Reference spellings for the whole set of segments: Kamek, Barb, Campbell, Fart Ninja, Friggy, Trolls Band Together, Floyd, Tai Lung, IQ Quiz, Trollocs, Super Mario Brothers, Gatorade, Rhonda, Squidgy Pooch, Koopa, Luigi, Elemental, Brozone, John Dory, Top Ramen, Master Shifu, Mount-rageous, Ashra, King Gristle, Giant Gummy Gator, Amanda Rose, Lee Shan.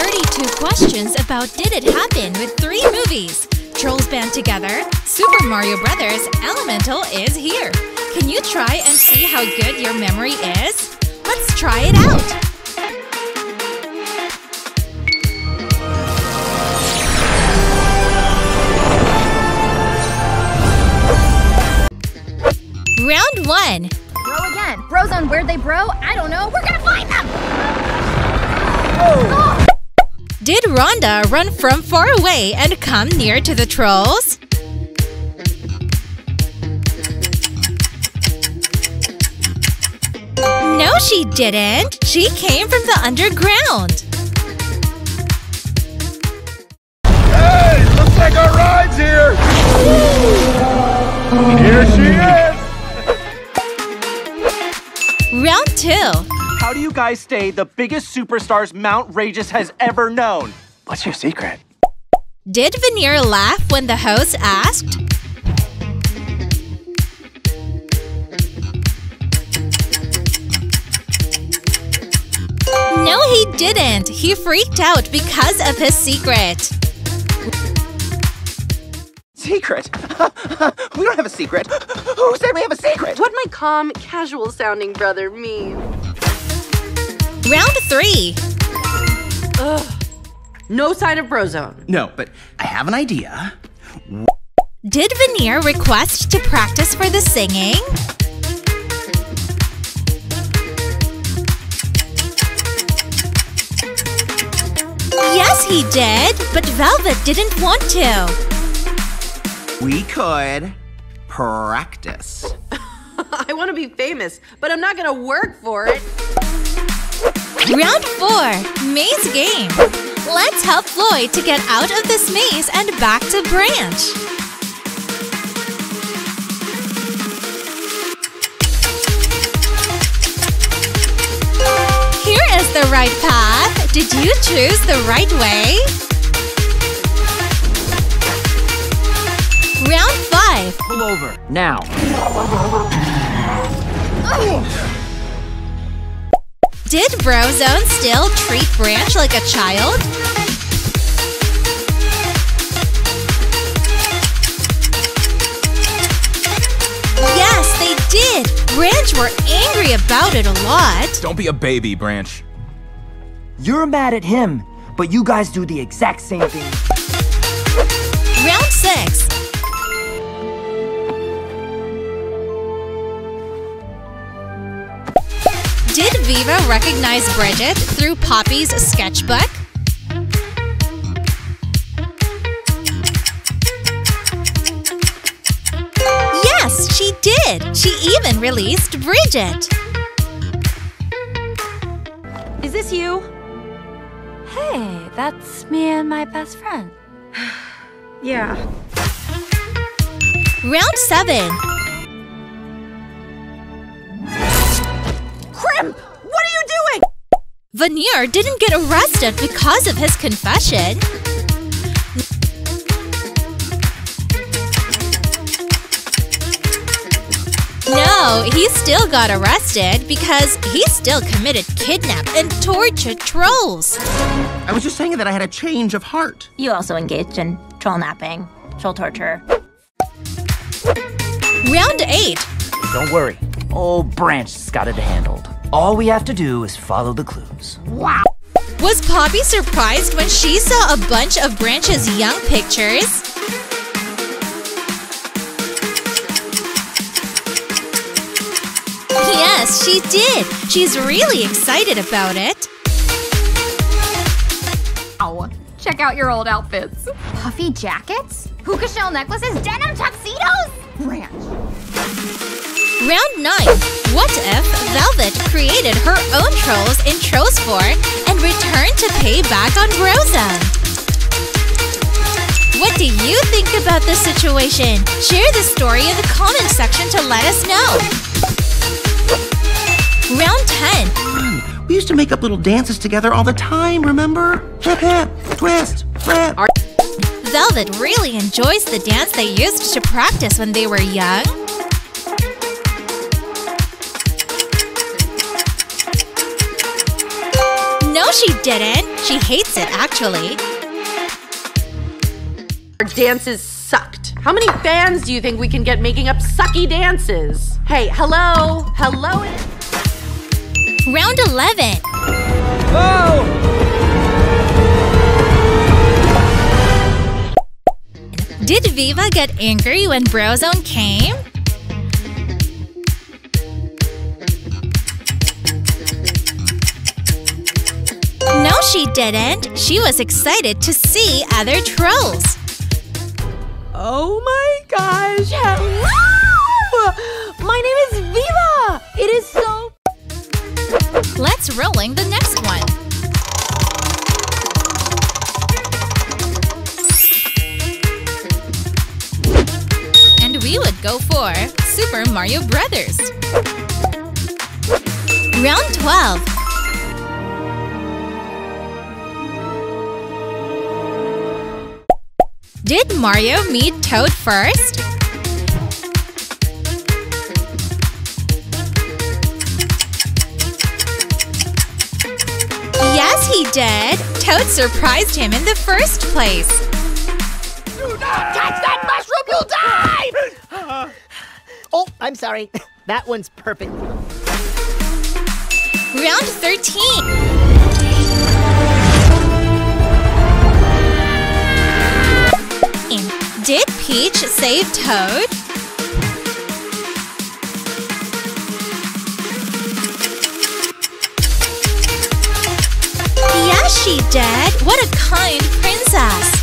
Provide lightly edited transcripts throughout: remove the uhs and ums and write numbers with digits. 32 questions about Did It Happen with 3 movies. Trolls Band Together, Super Mario Brothers, Elemental is here. Can you try and see how good your memory is? Let's try it out. Round 1. Bro again. Brozone, where'd they bro? I don't know. We're gonna find them! Oh. Did Rhonda run from far away and come near to the trolls? No, she didn't. She came from the underground. Hey, looks like our ride's here! Woo. Here she is! Round 2. How do you guys stay the biggest superstars Mount-rageous has ever known? What's your secret? Did Veneer laugh when the host asked? No, he didn't. He freaked out because of his secret. Secret? We don't have a secret. Who said we have a secret? What my calm, casual-sounding brother mean? Round 3. Ugh. No sign of Brozone. No, but I have an idea. Did Veneer request to practice for the singing? Yes, he did, but Velvet didn't want to. We could practice. I want to be famous, but I'm not going to work for it. Round 4. Maze game. Let's help Floyd to get out of this maze and back to Branch. Here is the right path. Did you choose the right way? Round 5. Pull over. Now. Did Brozone still treat Branch like a child? Yes, they did. Branch were angry about it a lot. Don't be a baby, Branch. You're mad at him, but you guys do the exact same thing. Round 6. Did Viva recognize Bridget through Poppy's sketchbook? Yes, she did! She even released Bridget! Is this you? Hey, that's me and my best friend. Yeah. Round 7. What are you doing? Veneer didn't get arrested because of his confession. No, he still got arrested because he still committed kidnap and tortured trolls. I was just saying that I had a change of heart. You also engaged in troll napping, troll torture. Round 8. Don't worry. Old Branch has got it handled. All we have to do is follow the clues. Wow! Was Poppy surprised when she saw a bunch of Branch's young pictures? Yes, she did! She's really excited about it. Ow. Check out your old outfits. Puffy jackets? Puka shell necklaces? Denim tuxedos? Branch. Round 9. What if Velvet created her own trolls in Trolls 4 and returned to pay back on Brozone? What do you think about this situation? Share the story in the comment section to let us know. Round 10. We used to make up little dances together all the time, remember? Hip hip, twist, flip. Velvet really enjoys the dance they used to practice when they were young. No, she didn't. She hates it, actually. Our dances sucked. How many fans do you think we can get making up sucky dances? Hey, hello? Hello? Round 11. Whoa! Did Viva get angry when Brozone came? No, she didn't. She was excited to see other trolls. Oh my gosh! Hello! My name is Viva! It is so… Let's rolling the next one. And we would go for Super Mario Brothers. Round 12. Did Mario meet Toad first? Yes, he did! Toad surprised him in the first place. Do not touch that mushroom, you'll die! Oh, I'm sorry. That one's perfect. Round 13. Did Peach save Toad? Yes, she did! What a kind princess!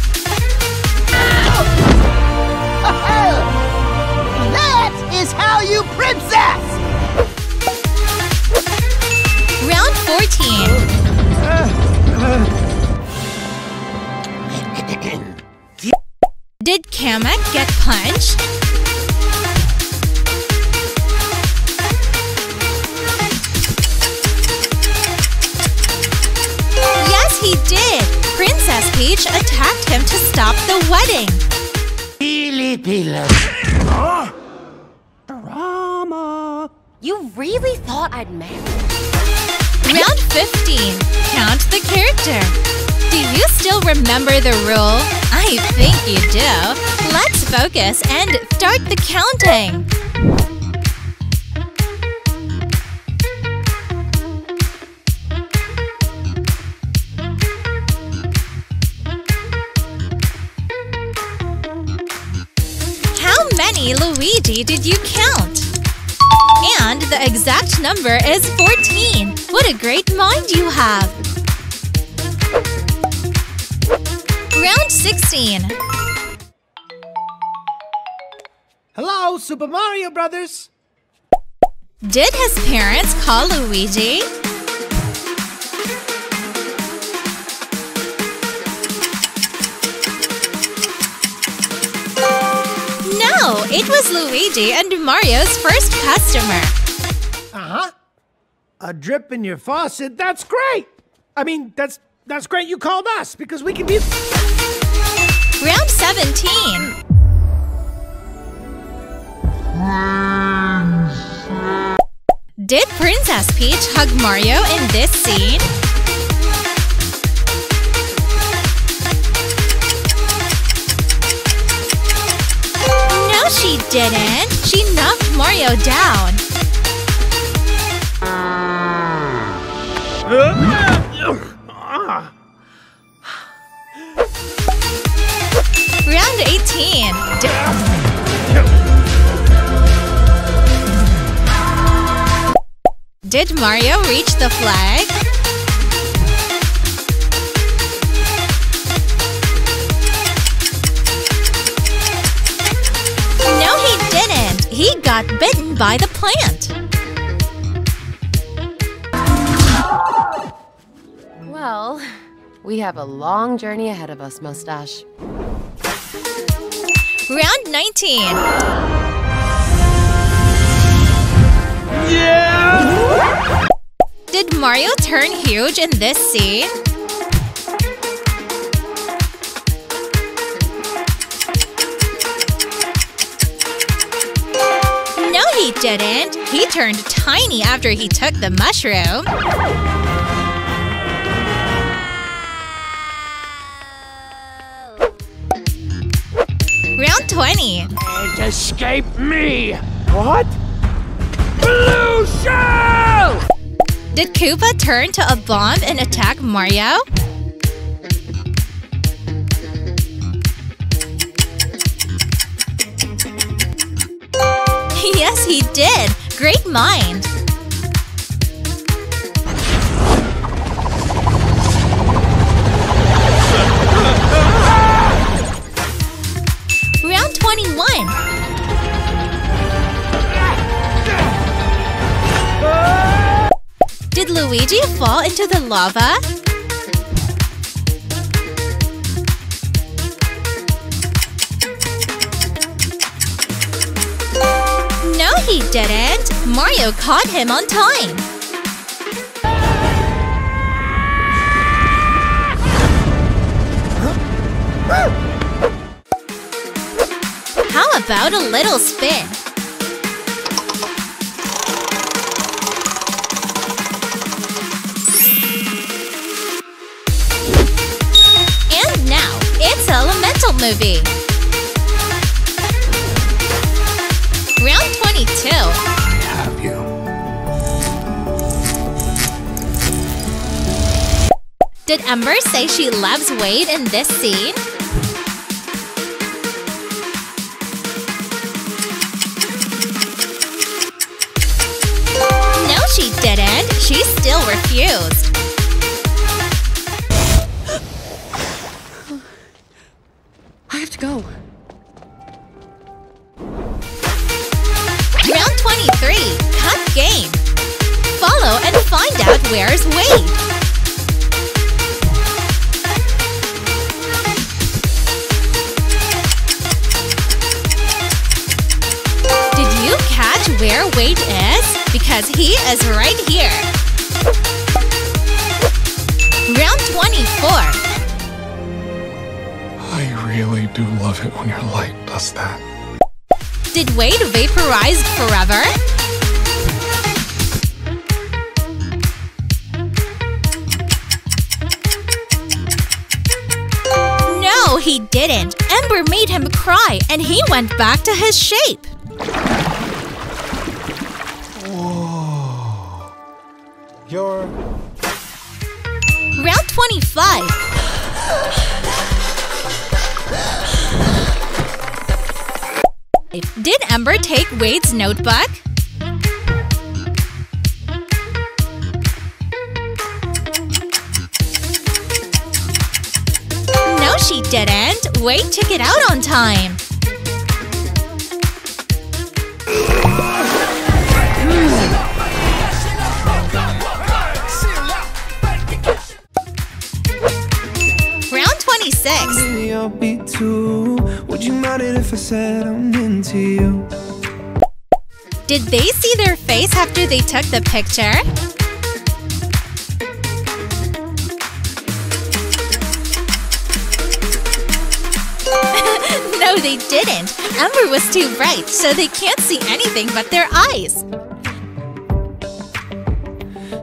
That is how you princess! Round 14. Did Kamek get punched? Yes, he did! Princess Peach attacked him to stop the wedding. Huh? Drama! You really thought I'd marry? Round 15. Count the character. Do you still remember the rule? I think you do. Let's focus and start the counting. How many Luigi did you count? And the exact number is 14. What a great mind you have! Round 16. Hello, Super Mario Brothers. Did his parents call Luigi? No, it was Luigi and Mario's first customer. Uh-huh. A drip in your faucet, that's great. I mean, that's great you called us because we can be… Round 17. Did Princess Peach hug Mario in this scene? No, she didn't. She knocked Mario down. Round 18. Did Mario reach the flag? No, he didn't. He got bitten by the plant. Well, we have a long journey ahead of us, Mustache. Round 19. Yeah! Did Mario turn huge in this scene? No, he didn't. He turned tiny after he took the mushroom. Round 20. And escape me! What? Blue shell! Did Koopa turn to a bomb and attack Mario? Yes, he did! Great mind! Round 21. Did Luigi fall into the lava? No, he didn't! Mario caught him on time! How about a little spin? Elemental movie. Round 22. Have you? Did Ember say she loves Wade in this scene? No, she didn't. She still refused. Go. Round 23. Cut game. Follow and find out where's Wade. Did you catch where Wade is? Because he is right here. Round 24. I really do love it when your light does that. Did Wade vaporize forever? No, he didn't. Ember made him cry and he went back to his shape. Whoa. You're... Round 25. Did Ember take Wade's notebook? No, she didn't. Wade took it out on time. Round 26. I'll be too. Would you mind it if I said I'm into you? Did they see their face after they took the picture? No, they didn't. Ember was too bright, so they can't see anything but their eyes.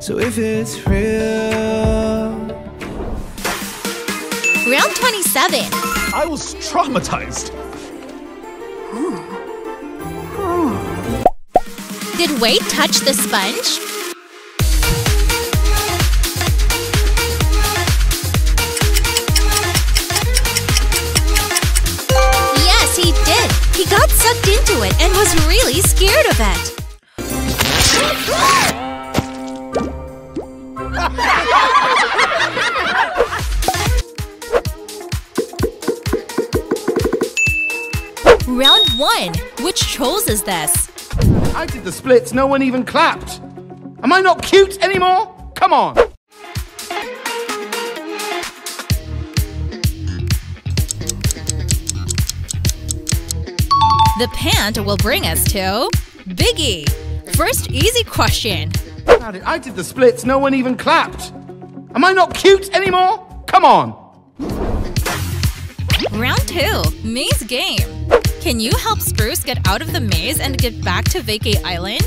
So if it's real. Round 27. I was traumatized. Did Wade touch the sponge? Yes, he did. He got sucked into it and was really scared of it. Round 1. Which Trolls is this? I did the splits, no one even clapped. Am I not cute anymore? Come on. The pant will bring us to Biggie. First easy question. I did the splits, no one even clapped. Am I not cute anymore? Come on. Round 2. Maze game. Can you help Spruce get out of the maze and get back to Vacay Island?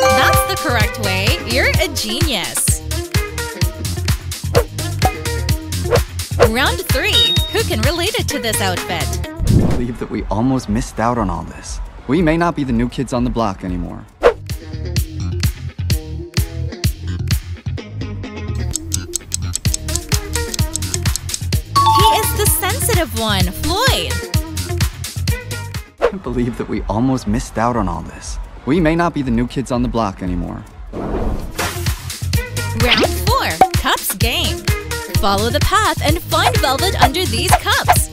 That's the correct way. You're a genius. Round 3. Who can relate it to this outfit? I can't believe that we almost missed out on all this. We may not be the new kids on the block anymore. He is the sensitive one, Floyd. I can't believe that we almost missed out on all this. We may not be the new kids on the block anymore. Round 4. Cups game. Follow the path and find velvet under these cups.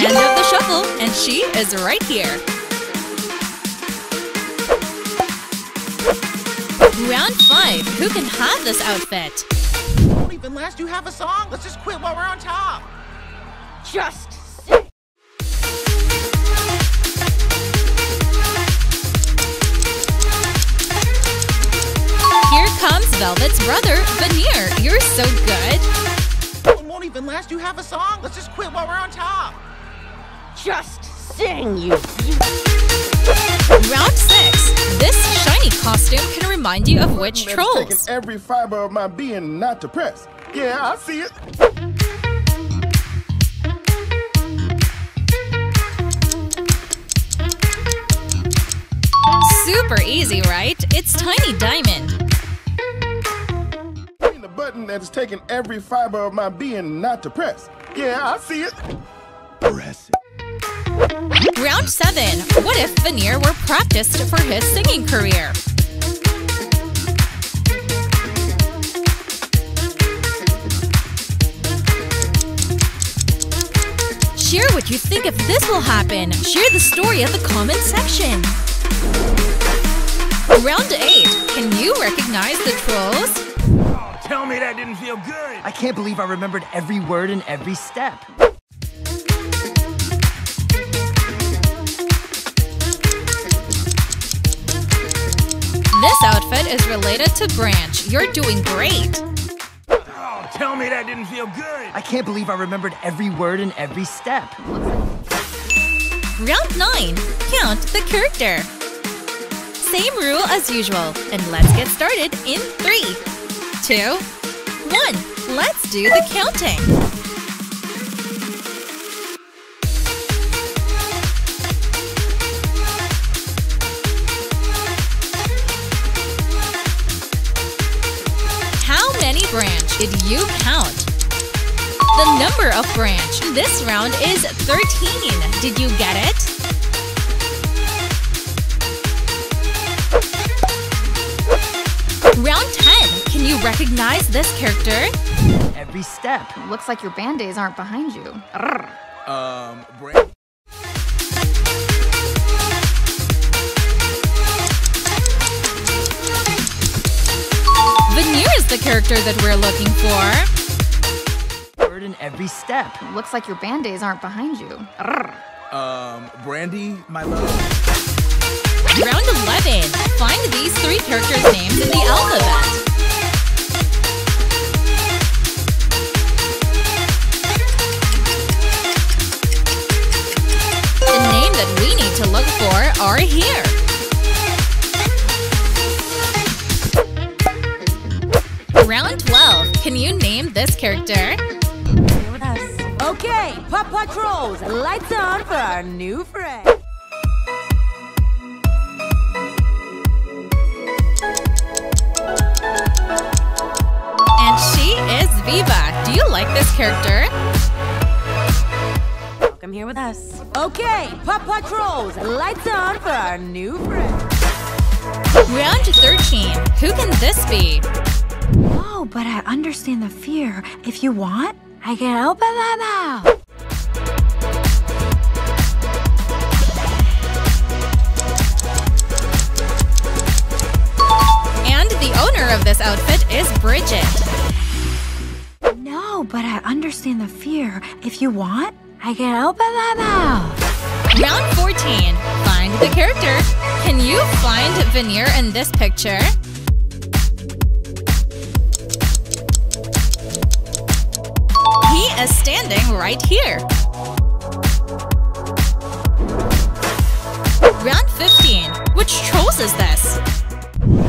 End of the shuffle, and she is right here. Round 5. Who can have this outfit? Don't even last you have a song. Let's just quit while we're on top. Just sit. Here comes Velvet's brother, Veneer. You're so good. It won't even last you have a song. Let's just quit while we're on top. Just sing, you. Round 6. This shiny costume can remind you of which trolls? Taking every fiber of my being not to press. Yeah, I see it. Super easy, right? It's Tiny Diamond. The button that is taking every fiber of my being not to press. Yeah, I see it. Press it. Round 7. What if Veneer were practiced for his singing career? Share what you think if this will happen. Share the story at the comment section. Round 8. Can you recognize the trolls? Oh, tell me that didn't feel good. I can't believe I remembered every word and every step. This outfit is related to Branch. You're doing great. Oh, tell me that didn't feel good. I can't believe I remembered every word and every step. Round 9. Count the character. Same rule as usual. And let's get started in 3, 2, 1. Let's do the counting. Branch did you count? The number of branch this round is 13. Did you get it? Round 10. Can you recognize this character? Every step. Looks like your band-aids aren't behind you. Veneer is the character that we're looking for. Word in every step. Looks like your band-aids aren't behind you. Brandy, my love. Round 11. Find these 3 characters' names in the alphabet. The name that we need to look for are here. Round 12. Can you name this character? Okay, Paw Patrols, lights on for our new friend. And she is Viva. Do you like this character? Welcome here with us. Okay, Paw Patrols, lights on for our new friend. Round 13. Who can this be? Oh, but I understand the fear. If you want, I can open my mouth. And the owner of this outfit is Bridget. No, but I understand the fear. If you want, I can open my mouth. Round 14. Find the character. Can you find Veneer in this picture? Is standing right here. Round 15. Which Trolls is this? And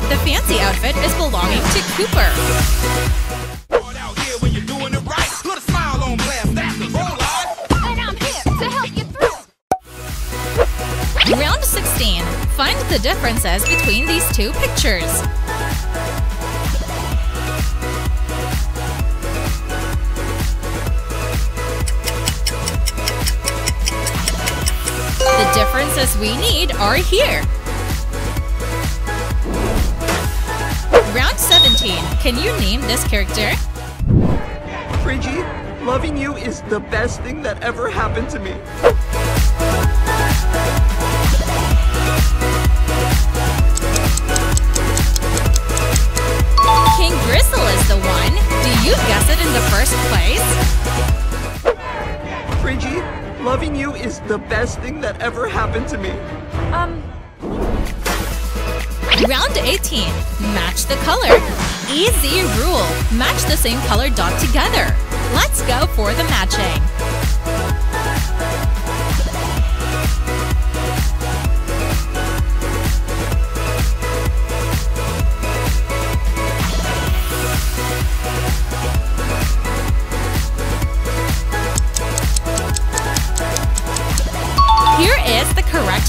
the fancy outfit is belonging to Cooper. Round 16. Find the differences between these two pictures. The differences we need are here. Round 17. Can you name this character? Friggy, loving you is the best thing that ever happened to me. King Gristle is the one. Do you guess it in the first place? Friggy, loving you is the best thing that ever happened to me. Round 18. Match the color. Easy rule. Match the same color dot together. Let's go for the matching.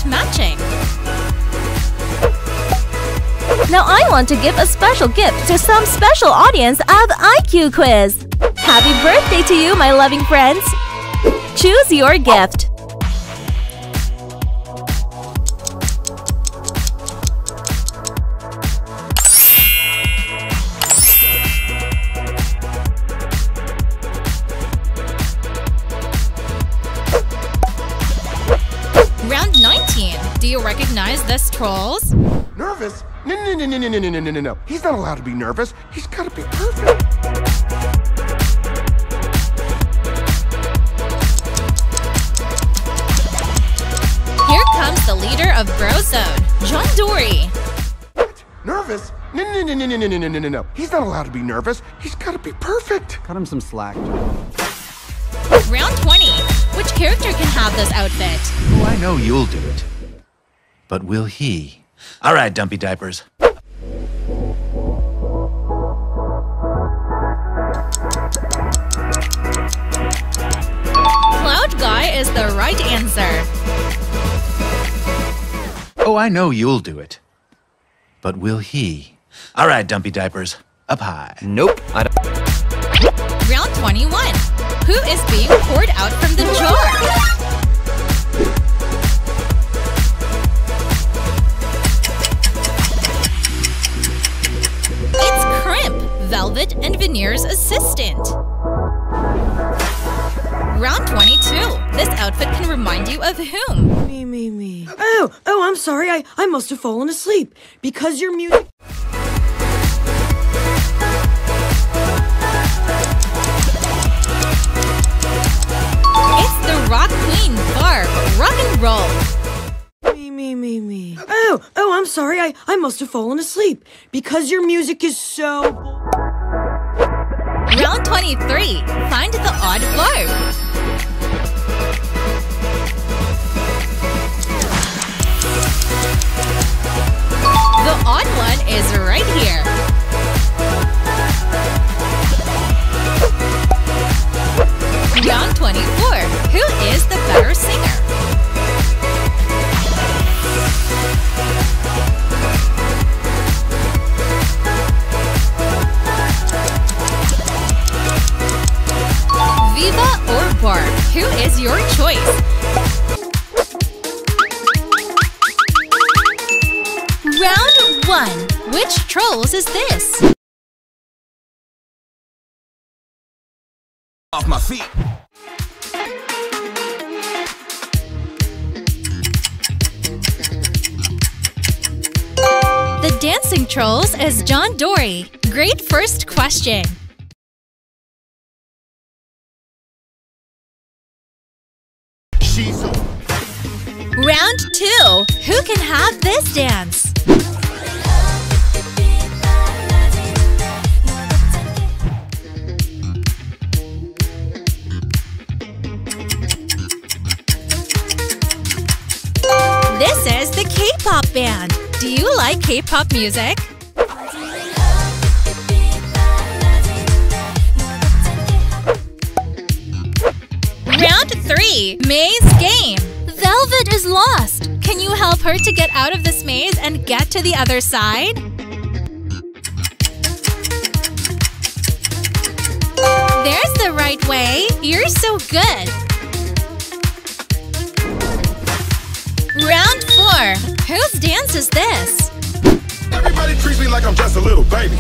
Matching. Now I want to give a special gift to some special audience of IQ Quiz. Happy birthday to you, my loving friends! Choose your gift. Round 19. Do you recognize this Trolls? Nervous? No. He's not allowed to be nervous. He's gotta be perfect. Here comes the leader of Brozone, John Dory. What? Nervous? No. He's not allowed to be nervous. He's gotta be perfect. Cut him some slack. Round 20. Which character can have this outfit? Oh, I know you'll do it. But will he? All right, Dumpy Diapers. Cloud Guy is the right answer. Oh, I know you'll do it. But will he? All right, Dumpy Diapers. Up high. Nope. I don't. Round 21. Who is being poured out from the jar? It's Crimp, Velvet and Veneer's assistant. Round 22. This outfit can remind you of whom? Me. Oh, I'm sorry. I must have fallen asleep. Because your music... Rock Queen, Barb, rock and roll. Me. Oh, I'm sorry. I must have fallen asleep. Because your music is so... Round 23. Find the odd Barb. The odd one is right here. Round 24. Who is the better singer? Viva or Barb? Who is your choice? Round 1. Which Trolls is this? Off my feet. The dancing Trolls is John Dory. Great first question. She's on. Round 2. Who can have this dance? This is the K-pop band. Do you like K-pop music? Round 3. Maze game. Velvet is lost. Can you help her to get out of this maze and get to the other side? There's the right way. You're so good. Round 4. Whose dance is this? Everybody treats me like I'm just a little baby.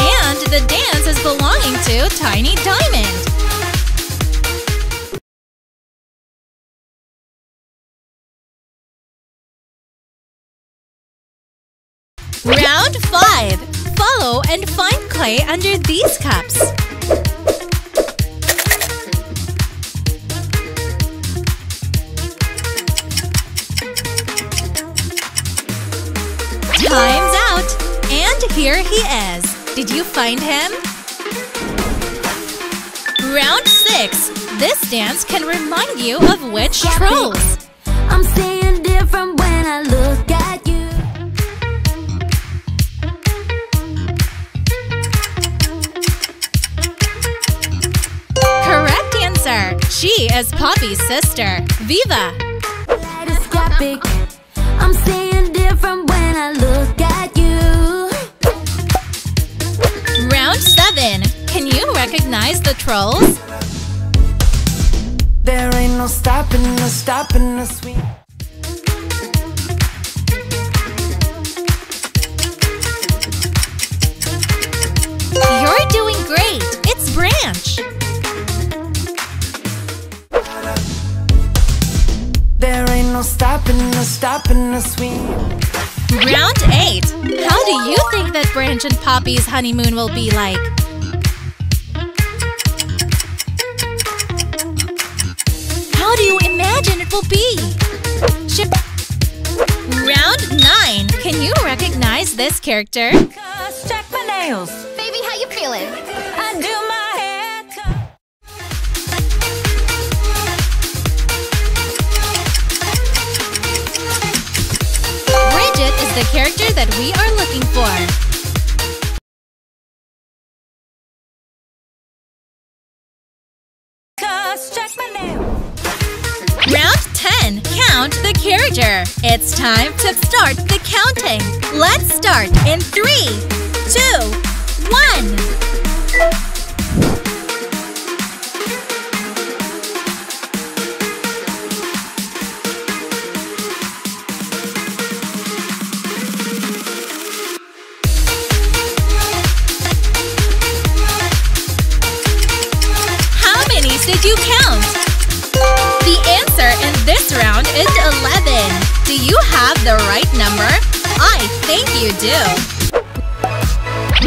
And the dance is belonging to Tiny Diamond. Round 5. Follow and find clay under these cups. Time's out! And here he is. Did you find him? Round 6. This dance can remind you of which trolls? I'm seeing different when I look at you. She is Poppy's sister. Viva! I'm seeing different when I look at you. Round 7. Can you recognize the trolls? There ain't no stopping, no stopping, no sweet. You're doing great! It's Branch! There ain't no stopping, no stopping, no swing. Round 8. How do you think that Branch and Poppy's honeymoon will be like? How do you imagine it will be? Round 9. Can you recognize this character? Check my nails. Baby, how you feeling? I do my is the character that we are looking for. Round 10. Count the character. It's time to start the counting. Let's start in 3, 2, 1. Did you count? The answer in this round is 11. Do you have the right number? I think you do.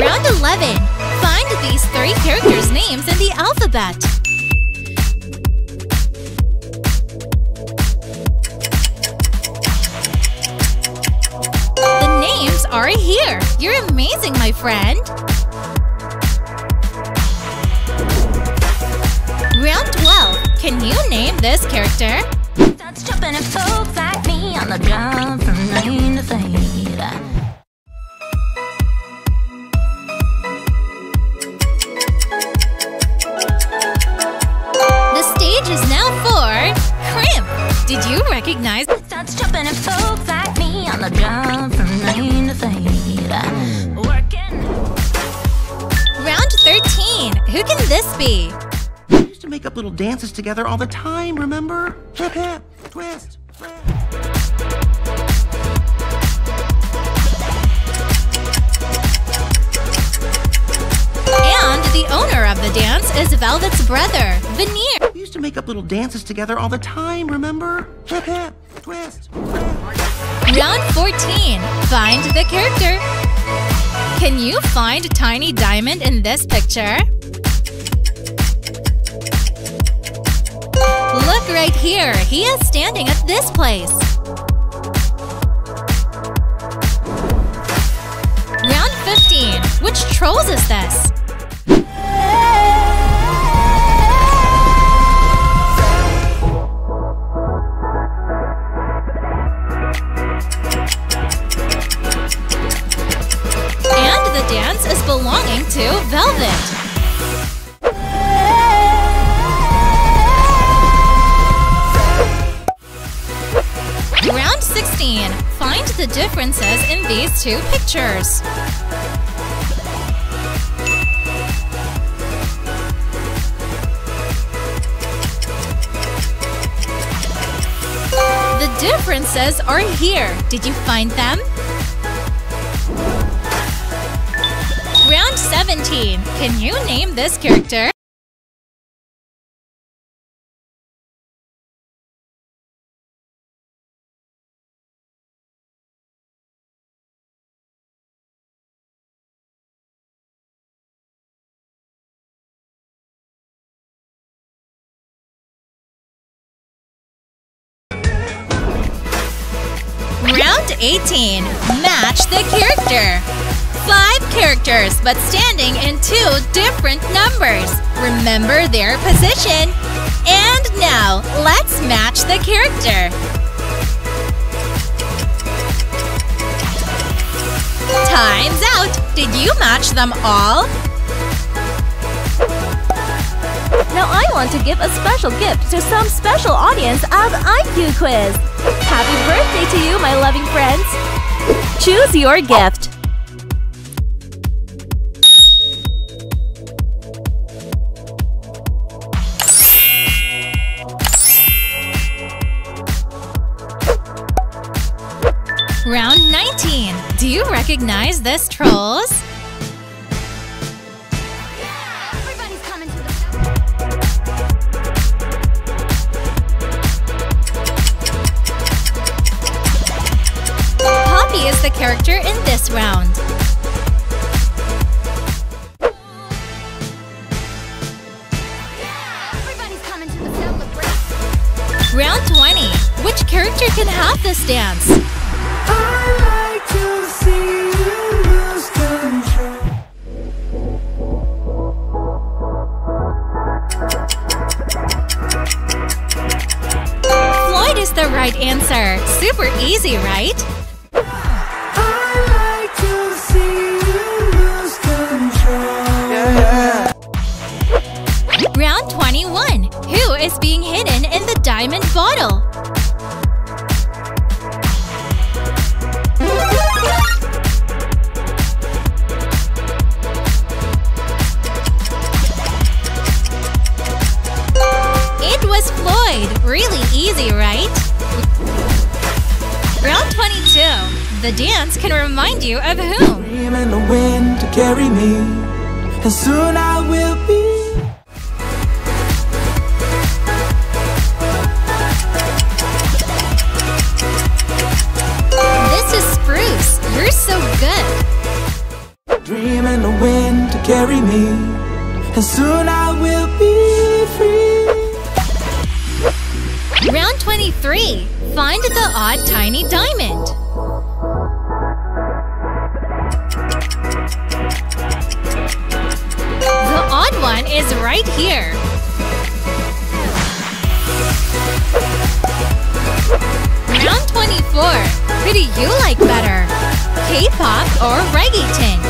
Round 11. Find these 3 characters' names in the alphabet. The names are here. You're amazing, my friend. Round 12. Can you name this character? That's jumping and folks like me on the job from 9 to 3. The stage is now for Crimp. Did you recognize? That's jumping and folks like me on the job from 9 to 3. Working. Round 13. Who can this be? To make up little dances together all the time, remember? Hip hip, twist, twist. And the owner of the dance is Velvet's brother, Veneer. We used to make up little dances together all the time, remember? Hip hip, twist, twist. Round 14. Find the character. Can you find Tiny Diamond in this picture? Look right here. He is standing at this place. Round 15. Which trolls is this? And the dance is belonging to Velvet. Round 16. Find the differences in these two pictures. The differences are here. Did you find them? Round 17. Can you name this character? Round 18. Match the character. 5 characters, but standing in 2 different numbers. Remember their position. And now, let's match the character. Time's out. Did you match them all? Now I want to give a special gift to some special audience of IQ Quiz. Happy birthday to you, my loving friends! Choose your gift. Round 19. Do you recognize this, trolls? Is the character in this round. Round 20. Which character can have this dance? I like to see you lose control. Floyd is the right answer. Super easy, right? Round 21. Who is being hidden in the diamond bottle? It was Floyd. Really easy, right? Round 22. The dance can remind you of whom? Dreaming the wind to carry me, and soon I will be. You're so good! Dream in the wind to carry me, and soon I will be free. Round 23. Find the odd tiny diamond. The odd one is right here. Round 24. Who do you like better? K-pop or reggaeton?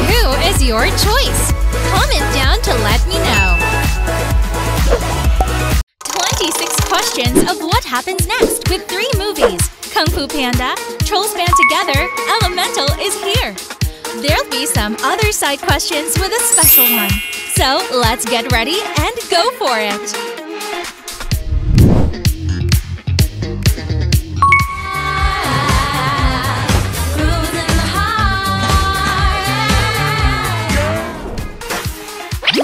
Who is your choice? Comment down to let me know. 26 questions of what happens next with 3 movies. Kung Fu Panda, Trolls Band Together, Elemental is here. There'll be some other side questions with a special one. So let's get ready and go for it!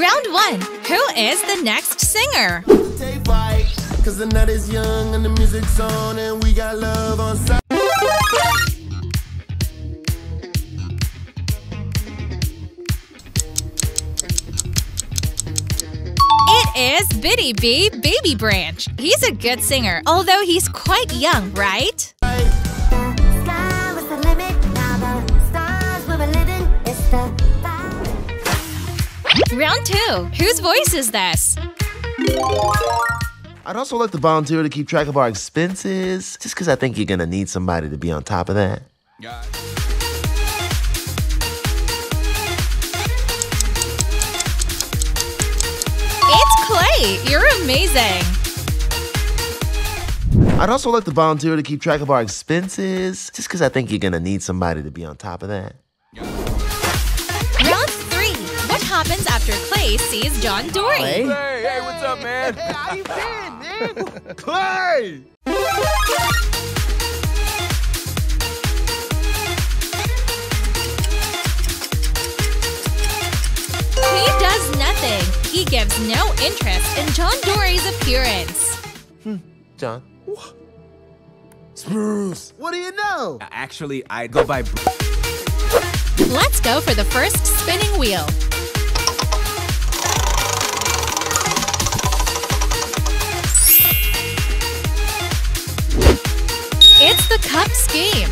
Round 1. Who is the next singer? Cause the night is young and the music's on and we got love on side. is Biddy Bee Baby Branch. He's a good singer, although he's quite young, right? Round 2. Whose voice is this? I'd also like to volunteer to keep track of our expenses, just because I think you're going to need somebody to be on top of that. Yeah. It's Clay. You're amazing. I'd also like to volunteer to keep track of our expenses, just because I think you're going to need somebody to be on top of that. Happens after Clay sees John Dory. Clay? Hey, hey, what's up, man? Hey, how you been, man? Clay! He does nothing. He gives no interest in John Dory's appearance. John. What? It's Bruce. What do you know? Actually, I go by Bruce. Let's go for the first spinning wheel. It's the Cups game.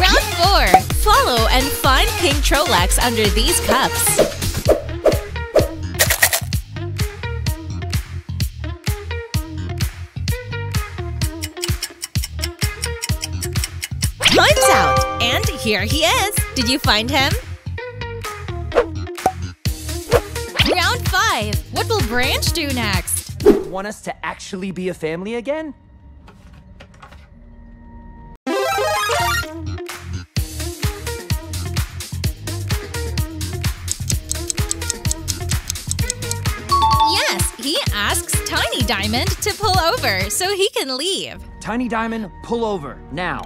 Round 4. Follow and find pink Trollocs under these cups. Time's out! And here he is! Did you find him? Round 5. What will Branch do next? Want us to actually be a family again? Yes, he asks Tiny Diamond to pull over so he can leave. Tiny Diamond, pull over, now.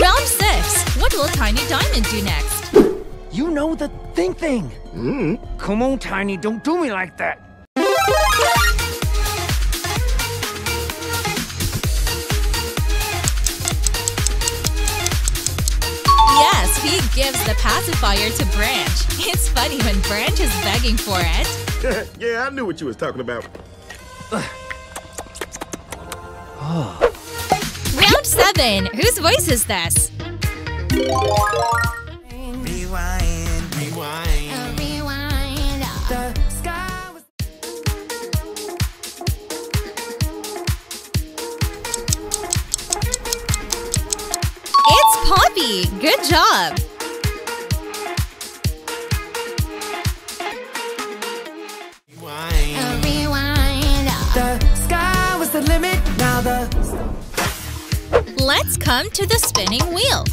Round 6, what will Tiny Diamond do next? You know, the thing. Come on, Tiny, don't do me like that. Yes, he gives the pacifier to Branch. It's funny when Branch is begging for it. Yeah, I knew what you was talking about. Round 7. Whose voice is this? Rewind. The sky was... It's Poppy. Good job. Rewind. The sky was the limit. Now the... Let's come to the spinning wheel.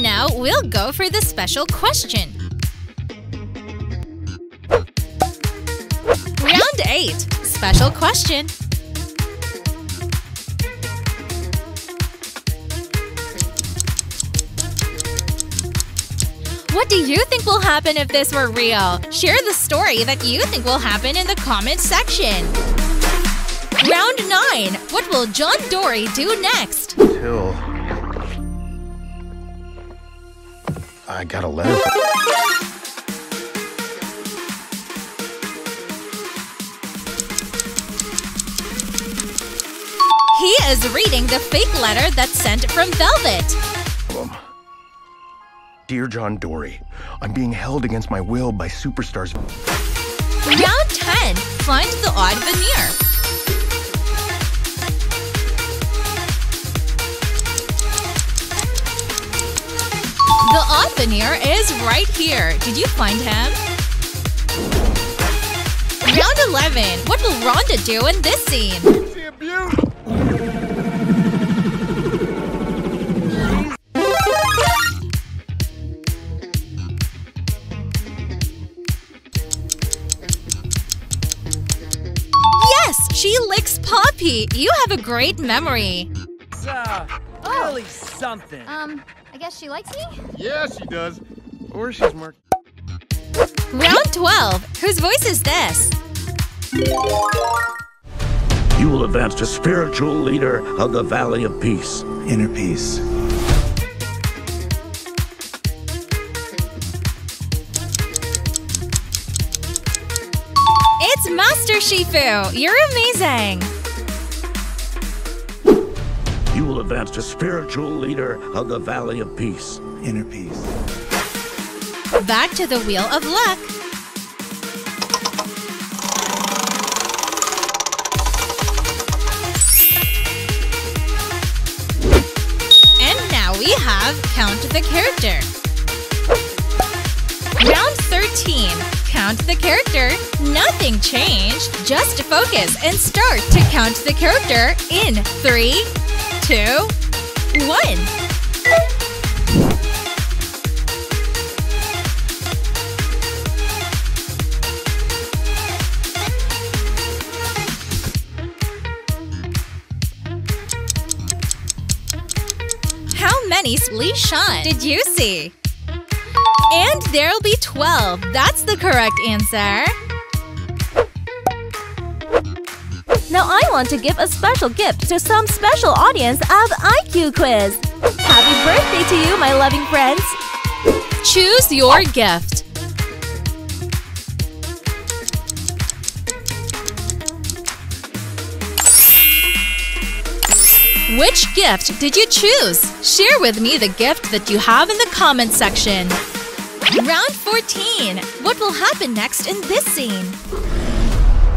Now we'll go for the special question. Round 8. Special question. What do you think will happen if this were real? Share the story that you think will happen in the comments section. Round 9. What will John Dory do next? Kill. I got a letter. He is reading the fake letter that's sent from Velvet. Dear John Dory, I'm being held against my will by superstars. Round 10. Find the odd veneer. The odd veneer is right here. Did you find him? Round 11. What will Rhonda do in this scene? Yes, she licks Poppy. You have a great memory. It's really something. I guess she likes me? Yeah, she does. Or she's marked. Round 12. Whose voice is this? you will advance to spiritual leader of the Valley of Peace. Inner peace. It's Master Shifu! You're amazing! You will advance to spiritual leader of the Valley of Peace. Inner peace. Back to the Wheel of Luck. We have Count the Character. Round 13, Count the Character. Nothing changed, just focus and start to count the character in 3, 2, 1. Lee Shan did you see? And there'll be 12. That's the correct answer. Now I want to give a special gift to some special audience of IQ Quiz. Happy birthday to you, my loving friends. Choose your gift. Which gift did you choose? Share with me the gift that you have in the comment section. Round 14. What will happen next in this scene?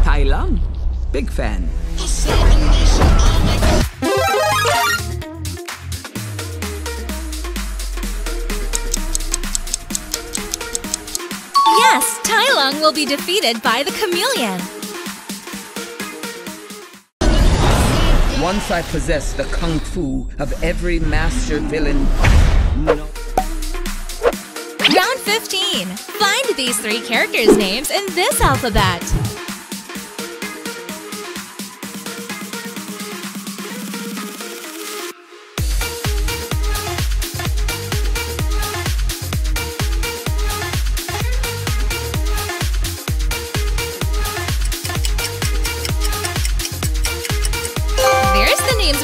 Tai Lung, big fan. Yes, Tai Lung will be defeated by the chameleon. Once I possess the kung fu of every master villain. No. Round 15. Find these 3 characters' names in this alphabet.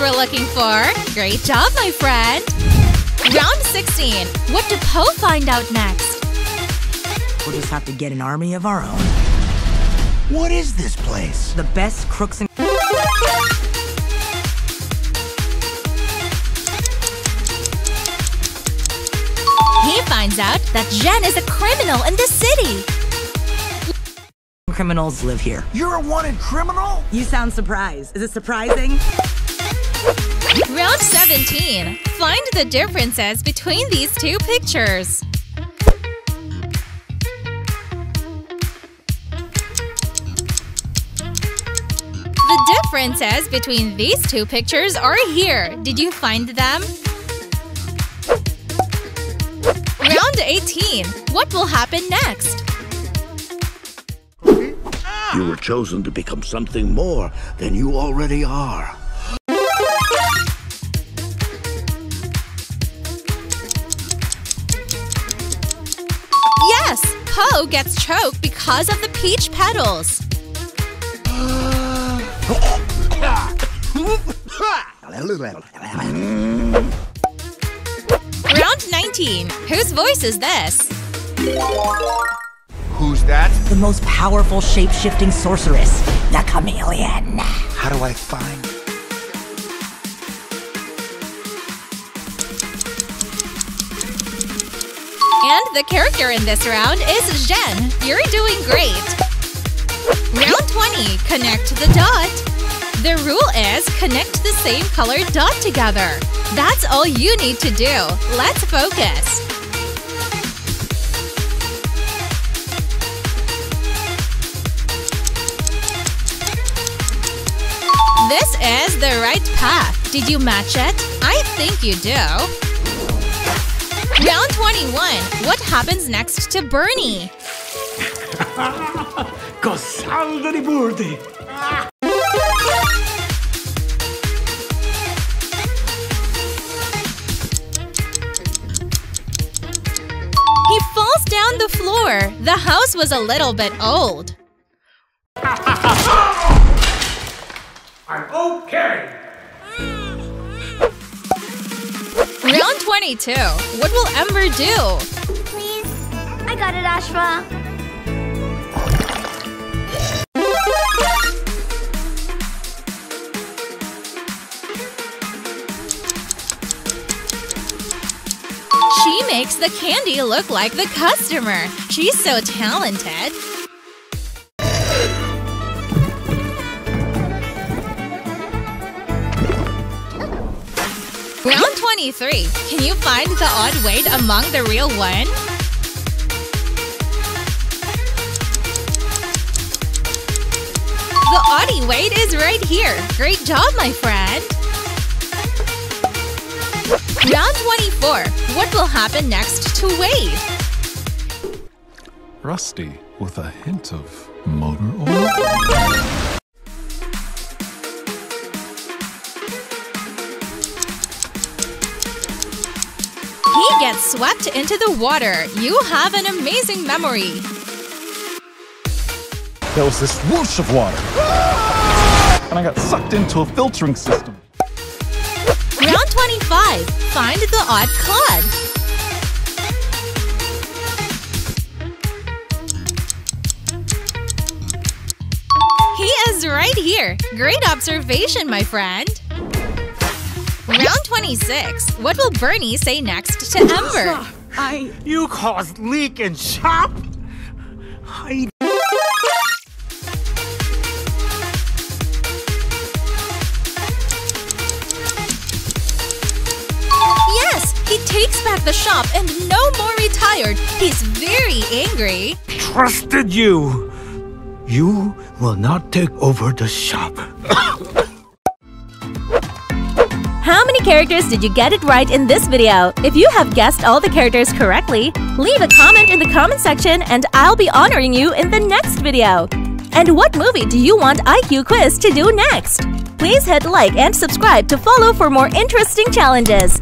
We're looking for. Great job, my friend! Round 16. What did Poe find out next? We'll just have to get an army of our own. What is this place? The best crooks and... He finds out that Jen is a criminal in this city. Criminals live here. You're a wanted criminal? You sound surprised. Is it surprising? Round 17. Find the differences between these 2 pictures. The differences between these 2 pictures are here. Did you find them? Round 18. What will happen next? You were chosen to become something more than you already are. Poe gets choked because of the peach petals. Round 19. Whose voice is this? Who's that? The most powerful shape-shifting sorceress, the chameleon. How do I find? And the character in this round is Jen. You're doing great. Round 20. Connect the dot. The rule is connect the same colored dot together. That's all you need to do. Let's focus. This is the right path. Did you match it? I think you do. Round 21. What happens next to Bernie? He falls down the floor. The house was a little bit old. Carry. Round 22. What will Ember do? Please? I got it, Ashra. She makes the candy look like the customer. She's so talented. Round 23. Can you find the odd weight among the real one? The odd weight is right here. Great job, my friend. Round 24. What will happen next to Wade? Rusty with a hint of motor oil. Gets swept into the water. You have an amazing memory. There was this whoosh of water. And I got sucked into a filtering system. Round 25. Find the odd clod. He is right here. Great observation, my friend. Round 26. What will Bernie say next to Ember? You caused leak and shop? Yes, he takes back the shop and no more retired. He's very angry. Trusted you. You will not take over the shop. How many characters did you get it right in this video? If you have guessed all the characters correctly, leave a comment in the comment section and I'll be honoring you in the next video! And what movie do you want IQ Quiz to do next? Please hit like and subscribe to follow for more interesting challenges!